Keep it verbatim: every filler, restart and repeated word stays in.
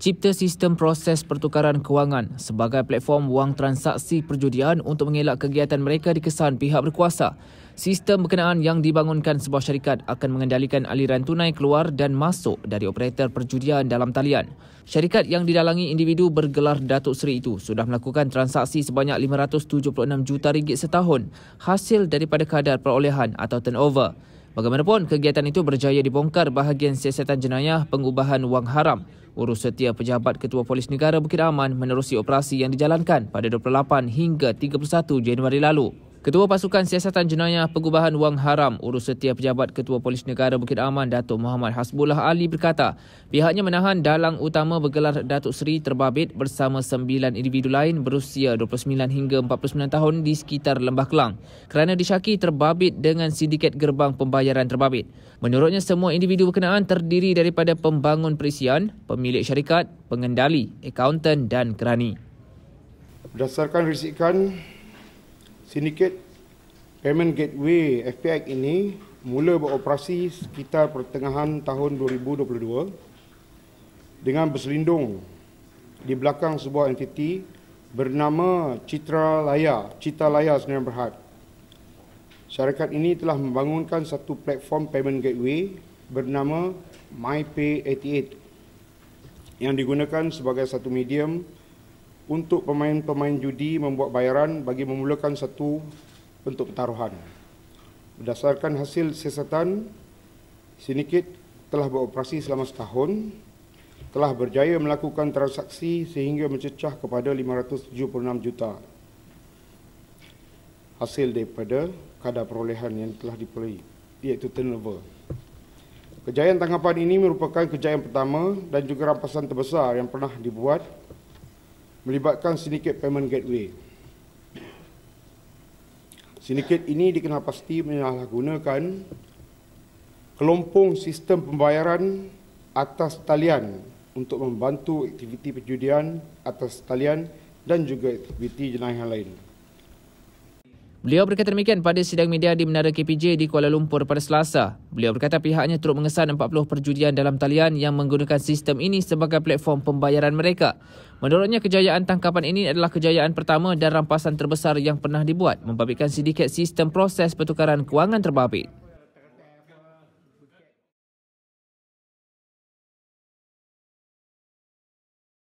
cipta sistem proses pertukaran kewangan sebagai platform wang transaksi perjudian untuk mengelak kegiatan mereka dikesan pihak berkuasa. Sistem berkenaan yang dibangunkan sebuah syarikat akan mengendalikan aliran tunai keluar dan masuk dari operator perjudian dalam talian. Syarikat yang didalangi individu bergelar Datuk Seri itu sudah melakukan transaksi sebanyak lima ratus tujuh puluh enam juta ringgit setahun, hasil daripada kadar perolehan atau turnover. Bagaimanapun, kegiatan itu berjaya dibongkar bahagian siasatan jenayah pengubahan wang haram. Urus Setia Pejabat Ketua Polis Negara Bukit Aman menerusi operasi yang dijalankan pada dua puluh lapan hingga tiga puluh satu Januari lalu. Ketua Pasukan Siasatan Jenayah Pengubahan Wang Haram Urus Setia Pejabat Ketua Polis Negara Bukit Aman Datuk Muhammad Hasbullah Ali berkata, pihaknya menahan dalang utama bergelar Datuk Seri terbabit bersama sembilan individu lain berusia dua puluh sembilan hingga empat puluh sembilan tahun di sekitar Lembah Kelang kerana disyaki terbabit dengan sindiket gerbang pembayaran terbabit. Menurutnya, semua individu berkenaan terdiri daripada pembangun perisian, pemilik syarikat, pengendali, akaunten dan kerani. Berdasarkan risikan, sindiket Payment Gateway F P X ini mula beroperasi sekitar pertengahan tahun dua ribu dua puluh dua dengan berselindung di belakang sebuah entiti bernama Citra Layar, Citra Layar Sdn Bhd. Syarikat ini telah membangunkan satu platform Payment Gateway bernama MyPay lapan lapan yang digunakan sebagai satu medium untuk pemain-pemain judi membuat bayaran bagi memulakan satu bentuk pertaruhan. Berdasarkan hasil siasatan, sindiket telah beroperasi selama setahun, telah berjaya melakukan transaksi sehingga mencecah kepada lima ratus tujuh puluh enam juta. Hasil daripada kadar perolehan yang telah diperoleh, iaitu turnover. Kejayaan tangkapan ini merupakan kejayaan pertama dan juga rampasan terbesar yang pernah dibuat melibatkan sindiket Payment Gateway. Sindiket ini dikenalpasti menyalahgunakan kelompong sistem pembayaran atas talian untuk membantu aktiviti perjudian atas talian dan juga aktiviti jenayah lain. Beliau berkata demikian pada sidang media di Menara K P J di Kuala Lumpur pada Selasa. Beliau berkata pihaknya turut mengesan empat puluh perjudian dalam talian yang menggunakan sistem ini sebagai platform pembayaran mereka. Menurutnya, kejayaan tangkapan ini adalah kejayaan pertama dan rampasan terbesar yang pernah dibuat membabitkan sindiket sistem proses pertukaran kewangan terbabit.